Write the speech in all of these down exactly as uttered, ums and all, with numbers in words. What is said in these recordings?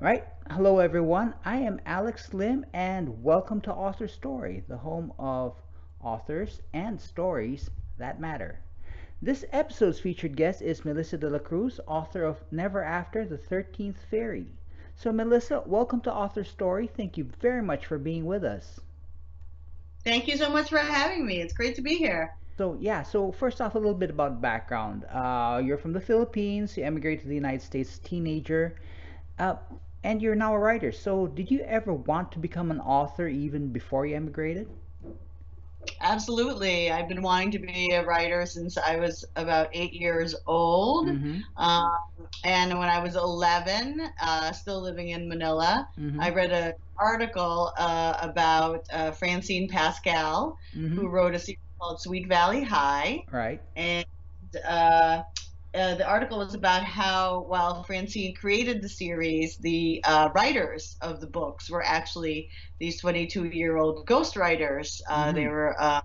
Right. Hello, everyone. I am Alex Lim, and welcome to Author Story, the home of authors and stories that matter. This episode's featured guest is Melissa de la Cruz, author of Never After, The thirteenth Fairy. So, Melissa, welcome to Author Story. Thank you very much for being with us. Thank you so much for having me. It's great to be here. So yeah, so first off, a little bit about background. Uh, you're from the Philippines, you emigrated to the United States as a teenager, uh, and you're now a writer. So did you ever want to become an author even before you emigrated? Absolutely. I've been wanting to be a writer since I was about eight years old. Mm-hmm. um, and when I was eleven, uh, still living in Manila, mm-hmm. I read an article uh, about uh, Francine Pascal, mm-hmm. who wrote a series called Sweet Valley High. Right. And uh, uh, the article was about how while Francine created the series, the uh, writers of the books were actually these twenty-two-year-old ghostwriters. Uh, mm-hmm. They were uh,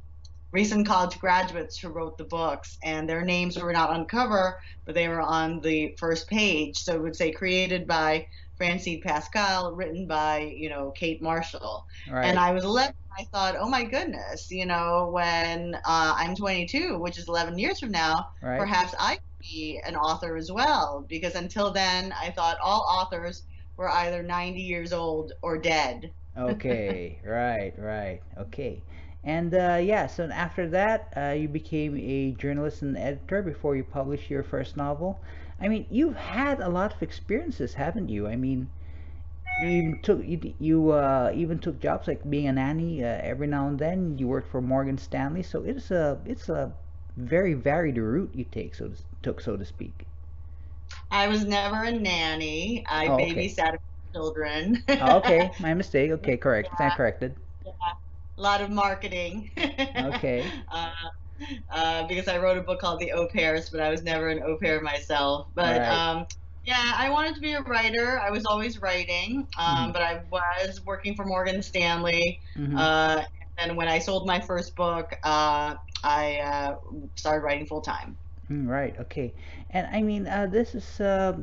recent college graduates who wrote the books, and their names were not on cover, but they were on the first page. So it would say created by Francine Pascal, written by, you know, Kate Marshall. Right. And I was eleven. I thought, oh my goodness, you know, when uh, I'm twenty-two, which is eleven years from now, right. perhaps I could be an author as well. Because until then, I thought all authors were either ninety years old or dead. Okay, right, right, okay. And uh, yeah, so after that, uh, you became a journalist and editor before you published your first novel. I mean, you've had a lot of experiences, haven't you? I mean, you even took you, you uh, even took jobs like being a nanny uh, every now and then. You worked for Morgan Stanley, so it's a it's a very varied route you take, so to, took so to speak. I was never a nanny. I oh, babysat okay. children. Oh, okay, my mistake. Okay, correct. Yeah. It's corrected. Yeah. A lot of marketing. Okay. Uh, Uh, because I wrote a book called The Au Pairs, but I was never an au pair myself. But right. um, yeah, I wanted to be a writer. I was always writing, um, mm-hmm. but I was working for Morgan Stanley. Mm-hmm. uh, and when I sold my first book, uh, I uh, started writing full time. Right. Okay. And I mean, uh, this is uh,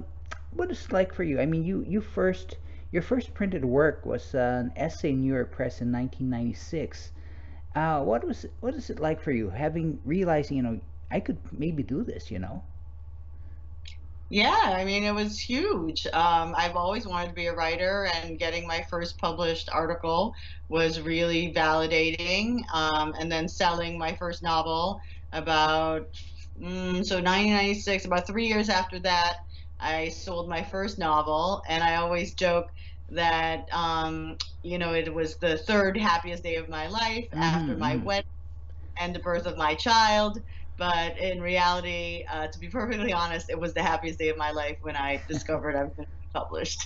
what it's like for you. I mean, you you first your first printed work was uh, an essay in New York Press in nineteen ninety-six. Uh, what was what is it like for you, having realizing you know I could maybe do this, you know? Yeah, I mean it was huge. Um, I've always wanted to be a writer, and getting my first published article was really validating. Um, and then selling my first novel about mm, so nineteen ninety-six, about three years after that, I sold my first novel, and I always joke that um, you know, it was the third happiest day of my life mm-hmm. after my wedding and the birth of my child. But in reality, uh, to be perfectly honest, it was the happiest day of my life when I discovered I was going to be published.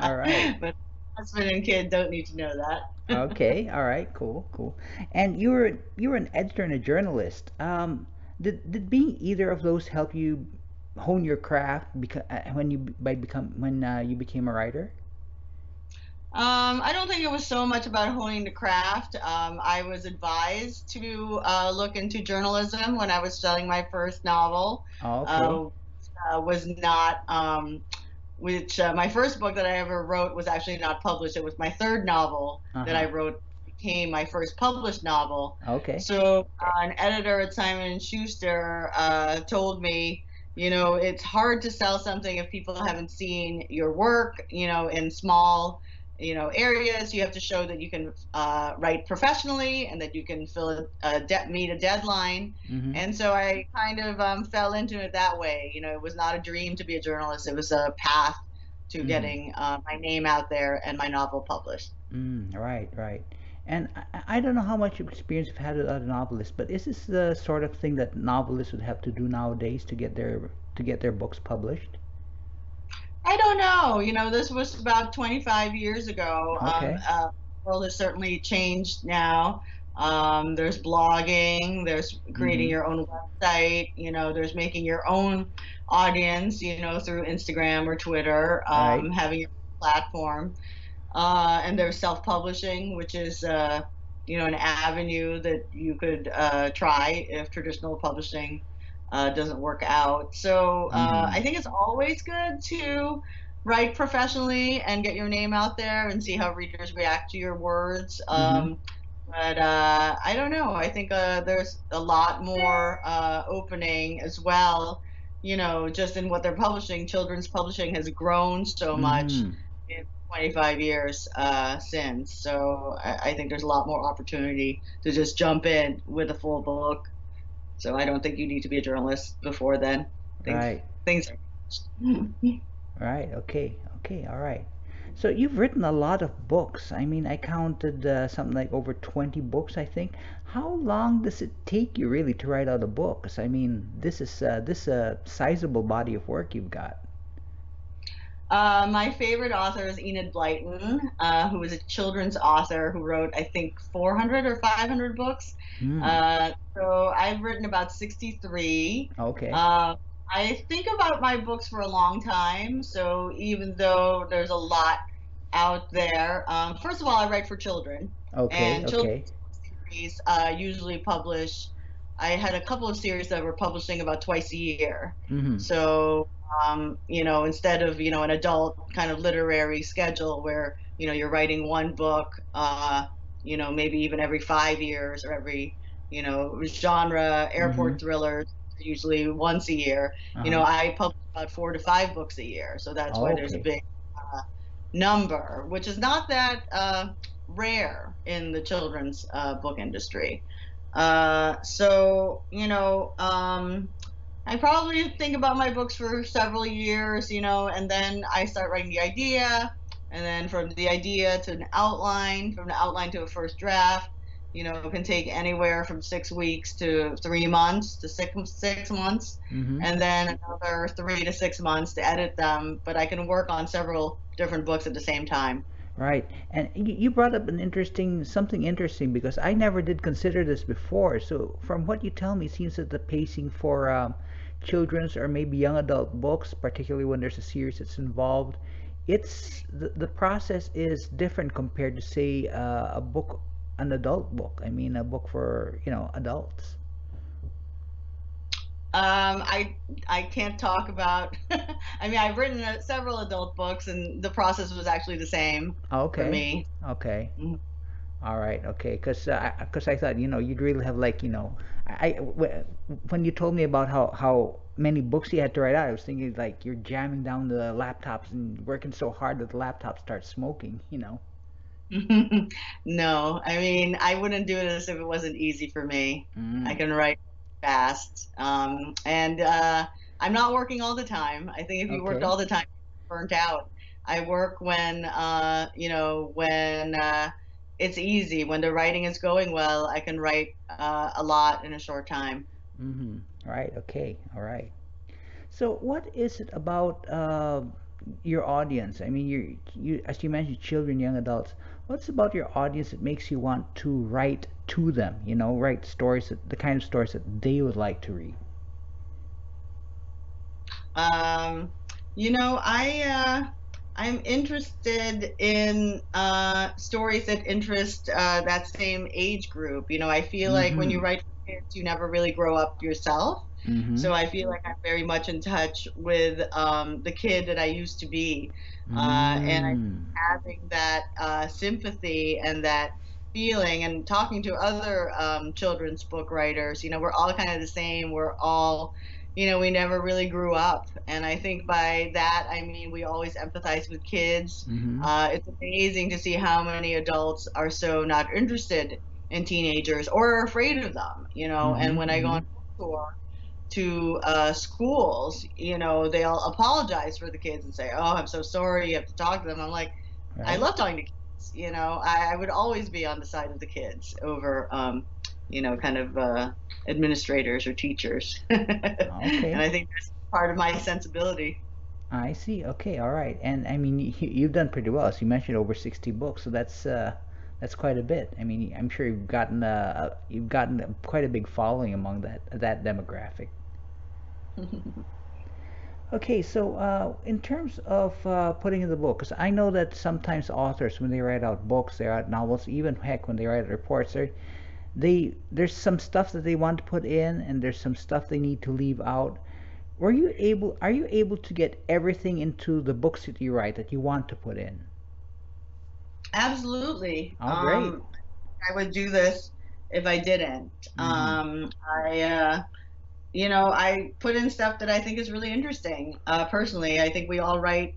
All right. But husband and kid don't need to know that. Okay. All right. Cool. Cool. And you were you were an editor and a journalist. Um, did did being either of those help you hone your craft? Because when you by become when uh, you became a writer. Um, I don't think it was so much about honing the craft. Um, I was advised to uh, look into journalism when I was selling my first novel. Oh, okay. uh, uh, was not, um, which uh, my first book that I ever wrote was actually not published. It was my third novel uh-huh. that I wrote became my first published novel. Okay. So uh, an editor at Simon and Schuster uh, told me, you know, it's hard to sell something if people haven't seen your work, you know, in small you know, areas. You have to show that you can uh, write professionally and that you can fill a de meet a deadline. Mm-hmm. And so I kind of um, fell into it that way. You know, it was not a dream to be a journalist. It was a path to mm-hmm. getting uh, my name out there and my novel published. Mm, right, right. And I, I don't know how much experience you've had with other novelists, but is this the sort of thing that novelists would have to do nowadays to get their to get their books published? I don't know. You know, this was about twenty-five years ago. Okay. Um, uh, the world has certainly changed now. Um, there's blogging, there's creating mm-hmm. your own website, you know, there's making your own audience, you know, through Instagram or Twitter, um, right. having your platform. Uh, and there's self-publishing, which is, uh, you know, an avenue that you could uh, try if traditional publishing Uh, doesn't work out. So uh, mm-hmm. I think it's always good to write professionally and get your name out there and see how readers react to your words. Mm-hmm. Um, but uh, I don't know. I think uh, there's a lot more uh, opening as well, you know, just in what they're publishing. Children's publishing has grown so much mm. in twenty-five years uh, since. So I, I think there's a lot more opportunity to just jump in with a full book. So I don't think you need to be a journalist before then. Things, right. Things are Right. Okay. Okay. All right. So you've written a lot of books. I mean, I counted uh, something like over twenty books, I think. How long does it take you really to write out a book? Because I mean, this is uh, this uh, sizable body of work you've got. Uh, my favorite author is Enid Blyton, uh, who is a children's author who wrote, I think, four hundred or five hundred books. Mm. Uh, so I've written about sixty-three. Okay. Uh, I think about my books for a long time, so even though there's a lot out there, um, first of all, I write for children. Okay, and children's okay. series uh, usually publish. I had a couple of series that were publishing about twice a year. Mm-hmm. So, um, you know, instead of, you know, an adult kind of literary schedule where, you know, you're writing one book, uh, you know, maybe even every five years or every, you know, genre, airport mm-hmm. thrillers. Usually once a year, uh-huh. you know, I publish about four to five books a year, so that's oh, why there's okay. a big uh, number, which is not that uh, rare in the children's uh, book industry. Uh, so, you know, um, I probably think about my books for several years, you know, and then I start writing the idea, and then from the idea to an outline, from the outline to a first draft. You know, it can take anywhere from six weeks to three months to six, six months, mm-hmm. and then another three to six months to edit them. But I can work on several different books at the same time. Right. And you brought up an interesting, something interesting, because I never did consider this before. So from what you tell me, it seems that the pacing for um, children's or maybe young adult books, particularly when there's a series that's involved, it's the, the process is different compared to, say, uh, a book an adult book. I mean, a book for, you know, adults. Um, I I can't talk about, I mean, I've written uh, several adult books and the process was actually the same okay. for me. Okay. Mm-hmm. All right. Okay. Because uh, I, I thought, you know, you'd really have like, you know, I w when you told me about how, how many books you had to write out, I was thinking like you're jamming down the laptops and working so hard that the laptop starts smoking, you know. No, I mean, I wouldn't do this if it wasn't easy for me. Mm. I can write fast. Um, and uh, I'm not working all the time. I think if you okay. worked all the time, you're burnt out. I work when, uh, you know, when uh, it's easy, when the writing is going well, I can write uh, a lot in a short time. Mm-hmm. Right. Okay. All right. So what is it about uh, your audience? I mean, you, you, as you mentioned, children, young adults. What's about your audience that makes you want to write to them, you know, write stories, that, the kind of stories that they would like to read? Um, you know, I, uh, I'm interested in uh, stories that interest uh, that same age group. You know, I feel mm-hmm. like when you write for kids, you never really grow up yourself. Mm-hmm. So I feel like I'm very much in touch with um, the kid that I used to be. Mm. Uh, and I'm having that uh, sympathy and that feeling and talking to other um, children's book writers, you know, we're all kind of the same. We're all, you know, we never really grew up. And I think by that, I mean, we always empathize with kids. Mm-hmm. Uh, it's amazing to see how many adults are so not interested in teenagers or are afraid of them, you know, mm-hmm. and when I go on book tour to uh, schools, you know, they'll apologize for the kids and say, oh, I'm so sorry, you have to talk to them. I'm like, right. I love talking to kids, you know, I, I would always be on the side of the kids over, um, you know, kind of uh, administrators or teachers. Okay. And I think that's part of my sensibility. I see. Okay. All right. And I mean, you, you've done pretty well. So you mentioned over sixty books. So that's, uh, that's quite a bit. I mean, I'm sure you've gotten, uh, you've gotten quite a big following among that, that demographic. Okay, so uh, in terms of uh, putting in the book, because I know that sometimes authors, when they write out books, they write out novels, even heck, when they write out reports, they there's some stuff that they want to put in, and there's some stuff they need to leave out. Were you able, are you able to get everything into the books that you write that you want to put in? Absolutely. Oh, great. Um, I would do this if I didn't. Mm-hmm. Um, I, uh, you know, I put in stuff that I think is really interesting. Uh, personally, I think we all write,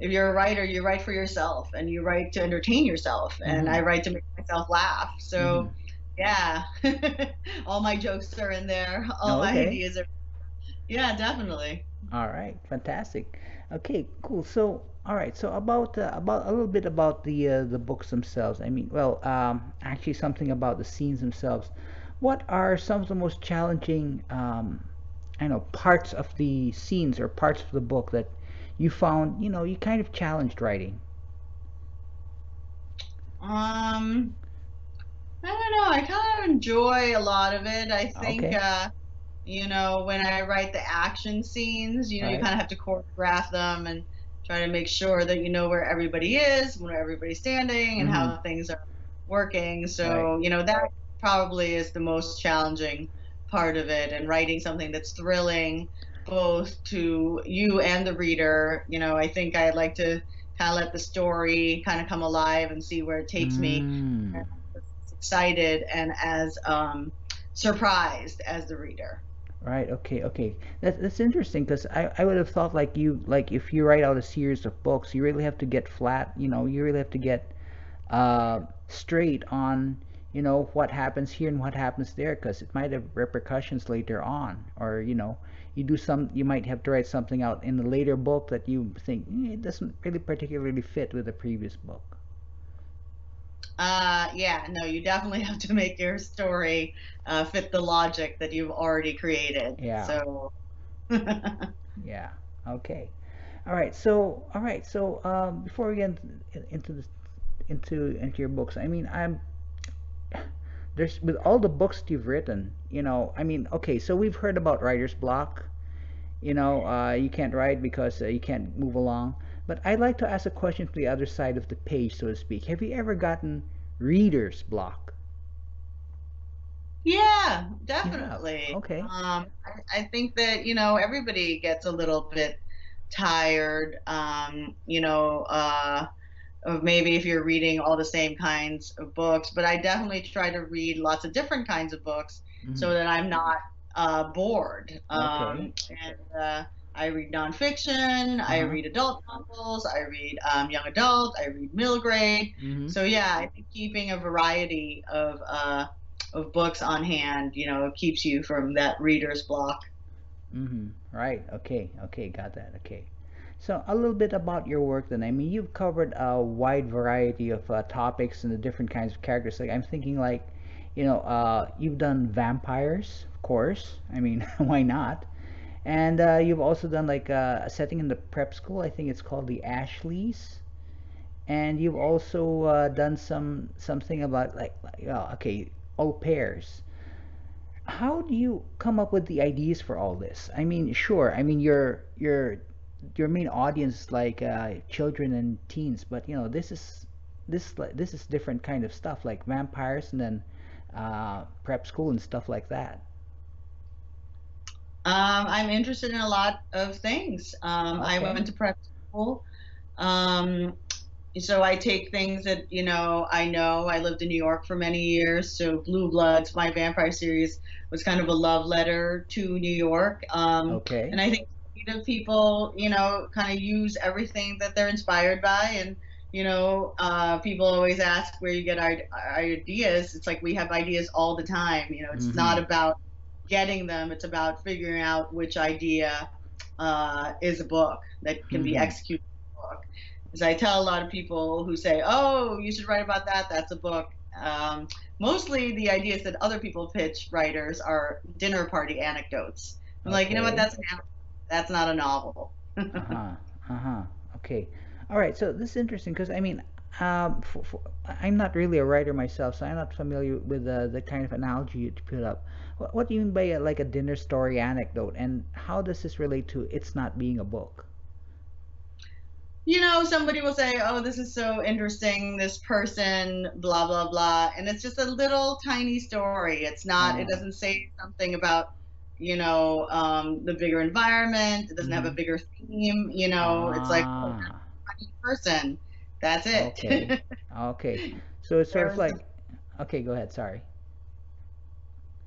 if you're a writer, you write for yourself and you write to entertain yourself. Mm-hmm. And I write to make myself laugh. So, mm-hmm. yeah, all my jokes are in there. All oh, okay. my ideas are. Yeah, definitely. All right, fantastic. Okay, cool. So, all right. So about uh, about a little bit about the uh, the books themselves. I mean, well, um, actually, something about the scenes themselves. What are some of the most challenging, um, I know, parts of the scenes or parts of the book that you found, you know, you kind of challenged writing? Um, I don't know. I kind of enjoy a lot of it. I think. Okay. Uh, You know, when I write the action scenes, you know, right. you kind of have to choreograph them and try to make sure that you know where everybody is, where everybody's standing, and mm-hmm. how things are working. So, right. you know, that probably is the most challenging part of it. And writing something that's thrilling both to you and the reader. You know, I think I like to kind of let the story kind of come alive and see where it takes mm. me. And I'm as excited and as um, surprised as the reader. Right. Okay. Okay. That's that's interesting because I, I would have thought like you like if you write out a series of books, you really have to get flat. You know, you really have to get uh, straight on. You know what happens here and what happens there because it might have repercussions later on. Or you know, you do some. You might have to write something out in the later book that you think eh, it doesn't really particularly fit with the previous book. Uh, yeah, no, you definitely have to make your story uh, fit the logic that you've already created. Yeah. So. yeah. Okay. All right. So, all right. So, um, before we get into this, into into your books, I mean, I'm there's with all the books that you've written, you know, I mean, okay, so we've heard about writer's block. You know, uh, you can't write because uh, you can't move along. But I'd like to ask a question from the other side of the page, so to speak. Have you ever gotten reader's block? Yeah, definitely. Yeah. Okay. Um, I, I think that, you know, everybody gets a little bit tired, um, you know, uh, of maybe if you're reading all the same kinds of books. But I definitely try to read lots of different kinds of books mm-hmm. so that I'm not uh, bored. Um, okay. And, uh, I read nonfiction, uh-huh. I read adult novels, I read um, young adult, I read middle grade. Mm-hmm. So yeah, I think keeping a variety of uh, of books on hand, you know, keeps you from that reader's block. Mm-hmm. Right. Okay. Okay. Got that. Okay. So a little bit about your work then. I mean, you've covered a wide variety of uh, topics and the different kinds of characters. Like I'm thinking, like, you know, uh, you've done vampires, of course. I mean, why not? And uh, you've also done like uh, a setting in the prep school. I think it's called the Ashleys. And you've also uh, done some something about like, like oh, okay, au pairs. How do you come up with the ideas for all this? I mean, sure. I mean, your your your main audience is like uh, children and teens, but you know, this is this this is different kind of stuff like vampires and then uh, prep school and stuff like that. Um, I'm interested in a lot of things. Um, okay. I went to prep school. Um, so I take things that, you know, I know. I lived in New York for many years. So Blue Bloods, my vampire series, was kind of a love letter to New York. Um, okay. And I think creative people, you know, kind of use everything that they're inspired by. And, you know, uh, people always ask where you get our, our ideas. It's like we have ideas all the time. You know, it's mm-hmm. not about getting them, it's about figuring out which idea uh, is a book that can mm-hmm. be executed in a book. Because I tell a lot of people who say, oh, you should write about that, that's a book. Um, mostly the ideas that other people pitch writers are dinner party anecdotes. I'm okay. like, you know what, that's an anecdote. That's not a novel. uh-huh. uh-huh. Okay. All right, so this is interesting because, I mean, um, for, for, I'm not really a writer myself, so I'm not familiar with uh, the kind of analogy you put up. What do you mean by a, like a dinner story anecdote, and how does this relate to it's not being a book? You know, somebody will say, oh, this is so interesting, this person, blah, blah, blah. And it's just a little tiny story. It's not, mm. it doesn't say something about you know, um, the bigger environment. It doesn't mm-hmm. have a bigger theme. You know, ah. it's like oh, that's a funny person. That's it. Okay. okay. So it's sort of like. Okay, go ahead. Sorry.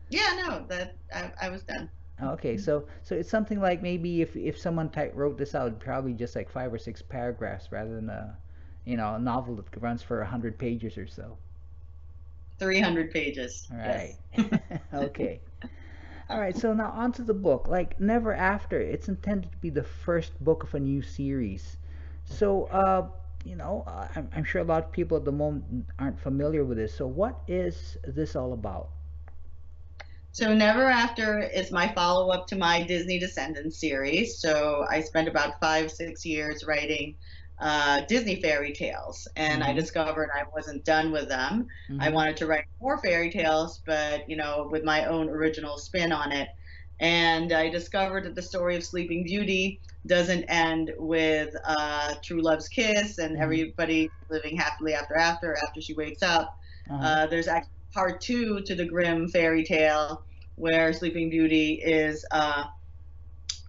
Yeah, no, that I, I was done. Okay, so so it's something like maybe if if someone type wrote this out, probably just like five or six paragraphs rather than a, you know, a novel that runs for a hundred pages or so. Three hundred pages. All right. Yes. okay. All right. So now onto the book. Like Never After, it's intended to be the first book of a new series. So. Uh, You know, I'm, I'm sure a lot of people at the moment aren't familiar with this. So what is this all about? So Never After is my follow-up to my Disney Descendants series. So I spent about five, six years writing uh, Disney fairy tales, and mm-hmm. I discovered I wasn't done with them. Mm-hmm. I wanted to write more fairy tales, but, you know, with my own original spin on it. And I discovered that the story of Sleeping Beauty doesn't end with uh, True Love's kiss and mm-hmm. everybody living happily after after after she wakes up. Uh-huh. Uh, there's actually part two to the grim fairy tale where Sleeping Beauty is uh,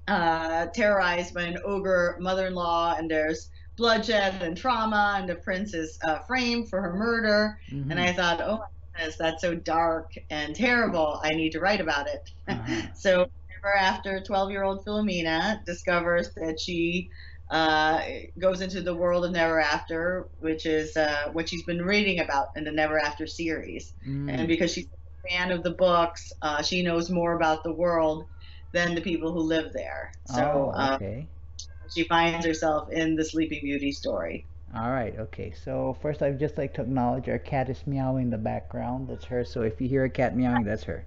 uh, terrorized by an ogre mother-in-law, and there's bloodshed and trauma, and the prince is uh, framed for her murder. Mm-hmm. And I thought, oh. That's so dark and terrible. I need to write about it. Uh-huh. So Never After, twelve-year-old Philomena discovers that she uh, goes into the world of Never After, which is uh, what she's been reading about in the Never After series. Mm. And because she's a fan of the books, uh, she knows more about the world than the people who live there. So oh, okay. uh, she finds herself in the Sleeping Beauty story. All right, okay, so first I'd just like to acknowledge our cat is meowing in the background. That's her, so if you hear a cat meowing, that's her.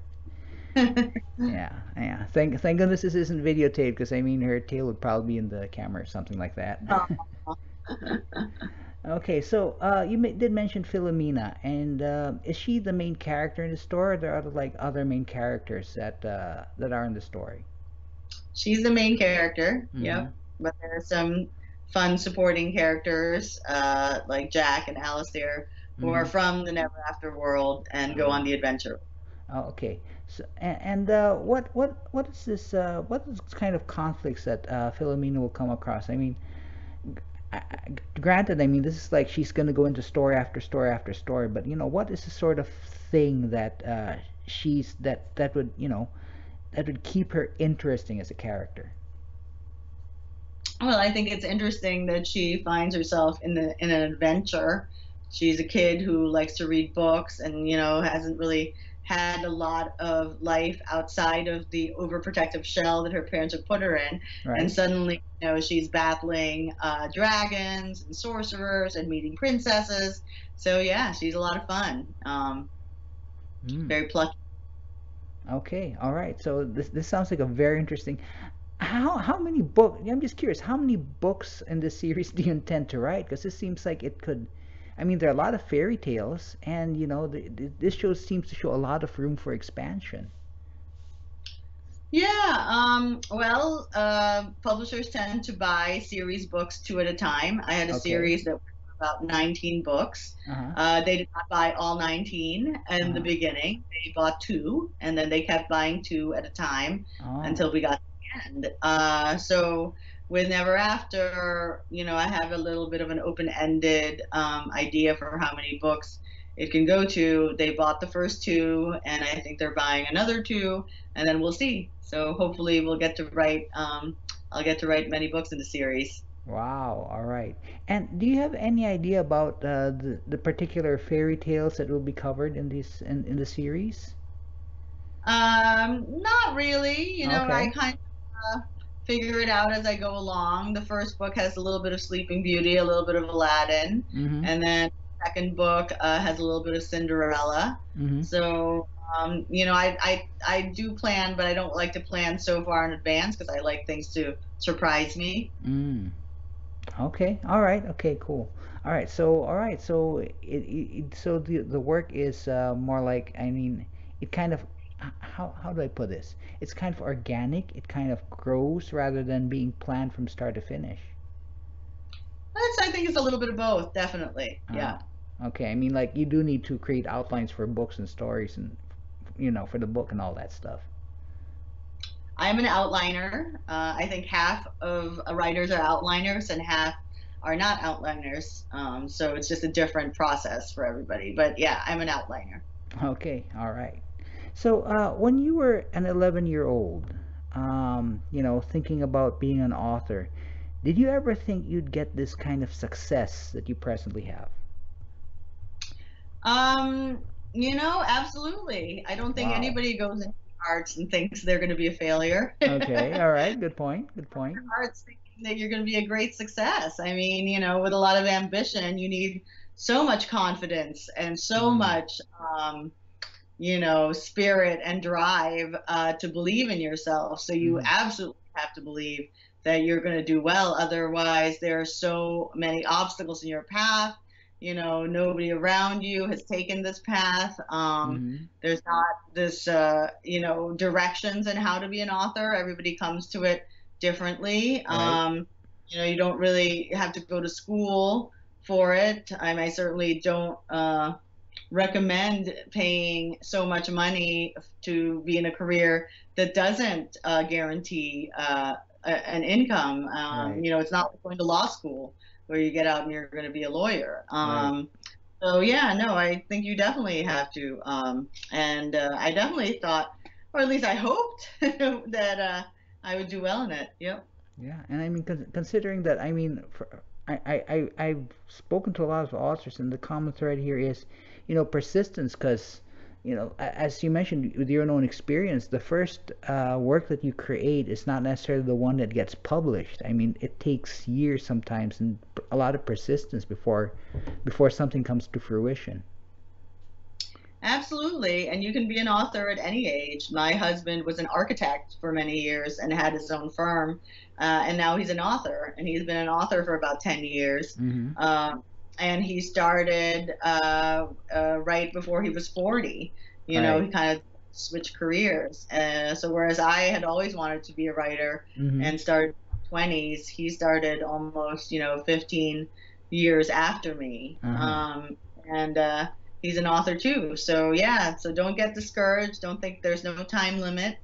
yeah, yeah. Thank, thank goodness this isn't videotaped, because I mean her tail would probably be in the camera or something like that. okay, so uh, you did mention Philomena, and uh, is she the main character in the story, or are there other, like, other main characters that, uh, that are in the story? She's the main character, mm-hmm. yeah, but there are some fun supporting characters uh, like Jack and Alistair, who mm-hmm. are from the Never After world and go on the adventure. Oh, okay. So and, and uh, what what what is this? Uh, what is kind of conflicts that uh, Philomena will come across? I mean, I, granted, I mean this is like she's going to go into story after story after story, but you know what is the sort of thing that uh, she's that that would you know that would keep her interesting as a character? Well, I think it's interesting that she finds herself in the in an adventure. She's a kid who likes to read books and, you know, hasn't really had a lot of life outside of the overprotective shell that her parents have put her in. Right. And suddenly, you know, she's battling uh, dragons and sorcerers and meeting princesses. So, yeah, she's a lot of fun. Um, mm. Very plucky. Okay. All right. So this, this sounds like a very interesting... How how many books? I'm just curious. How many books in this series do you intend to write? Because this seems like it could. I mean, there are a lot of fairy tales, and you know, the, the, this show seems to show a lot of room for expansion. Yeah. Um, well, uh, publishers tend to buy series books two at a time. I had a okay. series that was about nineteen books. Uh-huh. uh, they did not buy all nineteen in uh-huh. the beginning. They bought two, and then they kept buying two at a time oh. until we got. End. Uh, so with Never After, you know, I have a little bit of an open-ended um, idea for how many books it can go to. They bought the first two, and I think they're buying another two, and then we'll see. So hopefully we'll get to write, um, I'll get to write many books in the series. Wow, all right. And do you have any idea about uh, the, the particular fairy tales that will be covered in, these, in, in the series? Um, not really. You know, okay. I kind of Uh, figure it out as I go along. The first book has a little bit of Sleeping Beauty, a little bit of Aladdin, mm-hmm. and then the second book uh, has a little bit of Cinderella. Mm-hmm. So, um, you know, I, I, I do plan, but I don't like to plan so far in advance because I like things to surprise me. Mm. Okay. All right. Okay, cool. All right. So, all right. So, it, it, so the, the work is uh, more like, I mean, it kind of How, how do I put this? It's kind of organic. It kind of grows rather than being planned from start to finish. That's, I think it's a little bit of both, definitely. Uh, yeah. Okay. I mean, like, you do need to create outlines for books and stories and, you know, for the book and all that stuff. I'm an outliner. Uh, I think half of writers are outliners and half are not outliners. Um, so it's just a different process for everybody. But yeah, I'm an outliner. Okay. All right. So uh, when you were an eleven year old, um, you know, thinking about being an author, did you ever think you'd get this kind of success that you presently have? Um, you know, absolutely. I don't think wow. anybody goes into arts and thinks they're going to be a failure. Okay. All right. Good point. Good point. Arts thinking that you're going to be a great success. I mean, you know, with a lot of ambition, you need so much confidence and so mm. much, um, you know, spirit and drive uh, to believe in yourself. So you mm. absolutely have to believe that you're going to do well. Otherwise, there are so many obstacles in your path. You know, nobody around you has taken this path. Um, mm-hmm. There's not this, uh, you know, directions on how to be an author. Everybody comes to it differently. Right. Um, you know, you don't really have to go to school for it. I, I certainly don't uh, recommend paying so much money to be in a career that doesn't uh, guarantee uh, a, an income. Um, right. You know, it's not like going to law school, where you get out and you're going to be a lawyer. Um, right. So yeah, no, I think you definitely have to. Um, and uh, I definitely thought, or at least I hoped that uh, I would do well in it. Yep. Yeah, and I mean, con considering that, I mean, for, I, I, I, I've spoken to a lot of authors, and the common thread here is, you know, persistence, because, you know, as you mentioned, with your own experience, the first uh, work that you create is not necessarily the one that gets published. I mean, it takes years sometimes and a lot of persistence before before something comes to fruition. Absolutely. And you can be an author at any age. My husband was an architect for many years and had his own firm. Uh, and now he's an author, and he's been an author for about ten years. Mm-hmm. uh, And he started uh, uh, right before he was forty. You right. know, he kind of switched careers. Uh, so whereas I had always wanted to be a writer mm-hmm. and started in my twenties, he started almost, you know, fifteen years after me. Uh-huh. um, and uh, he's an author too. So yeah, so don't get discouraged. Don't think there's no time limit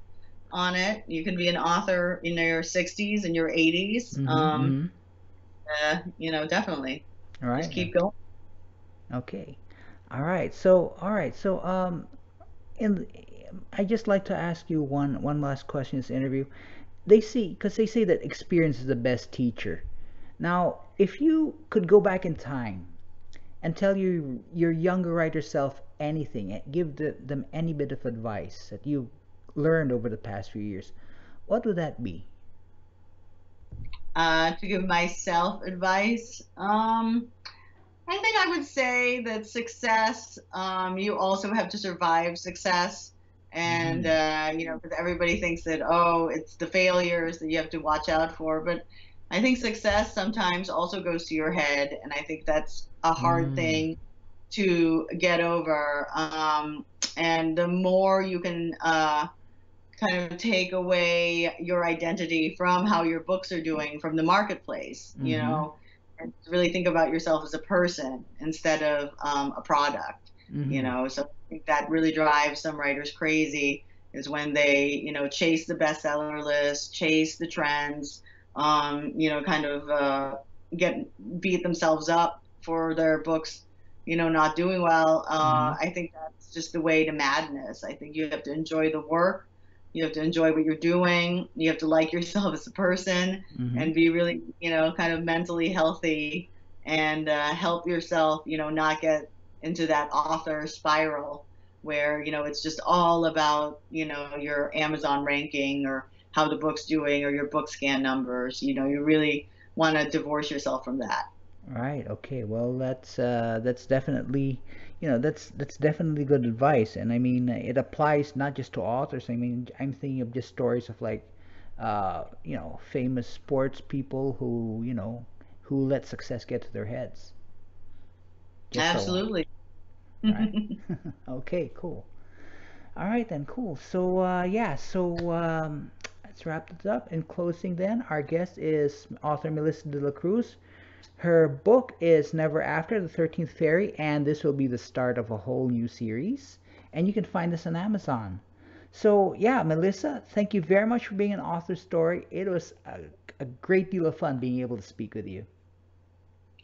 on it. You can be an author in your sixties and your eighties. Mm-hmm. um, uh, you know, definitely. All right. Just keep going. Okay. All right. So, all right. So, um, and I just like to ask you one one last question in this interview. They see, because they say that experience is the best teacher. Now, if you could go back in time and tell you your younger writer self anything, give the, them any bit of advice that you learned over the past few years, what would that be? Uh, to give myself advice, um, I think I would say that success, um, you also have to survive success. And, mm-hmm. uh, you know, because everybody thinks that, oh, it's the failures that you have to watch out for. But I think success sometimes also goes to your head. And I think that's a hard mm-hmm. thing to get over. Um, and the more you can uh, kind of take away your identity from how your books are doing from the marketplace, mm-hmm. you know, and really think about yourself as a person instead of um, a product, mm-hmm. you know. So I think that really drives some writers crazy is when they, you know, chase the bestseller list, chase the trends, um, you know, kind of uh, get beat themselves up for their books, you know, not doing well. Uh, mm-hmm. I think that's just the way to madness. I think you have to enjoy the work. You have to enjoy what you're doing. You have to like yourself as a person mm-hmm. and be really, you know, kind of mentally healthy and uh, help yourself, you know, not get into that author spiral where, you know, it's just all about, you know, your Amazon ranking or how the book's doing or your book scan numbers. You know, you really want to divorce yourself from that. Right. Okay. Well, that's uh, that's definitely, you know, that's that's definitely good advice, and I mean, it applies not just to authors. I mean, I'm thinking of just stories of like, uh, you know, famous sports people who, you know, who let success get to their heads. Just absolutely. So. All right. Okay. Cool. All right then. Cool. So uh, yeah. So. Um, let's wrap this up. In closing, then, our guest is author Melissa de la Cruz. Her book is Never After, The thirteenth Fairy, and this will be the start of a whole new series. And you can find this on Amazon. So yeah, Melissa, thank you very much for being an author story. It was a, a great deal of fun being able to speak with you.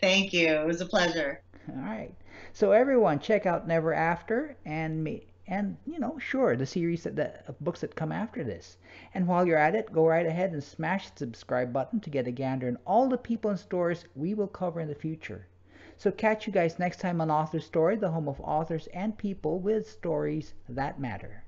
Thank you. It was a pleasure. All right. So everyone, check out Never After and me. And, you know, sure, the series, that the books that come after this. And while you're at it, go right ahead and smash the subscribe button to get a gander on all the people and stories we will cover in the future. So catch you guys next time on Author Story, the home of authors and people with stories that matter.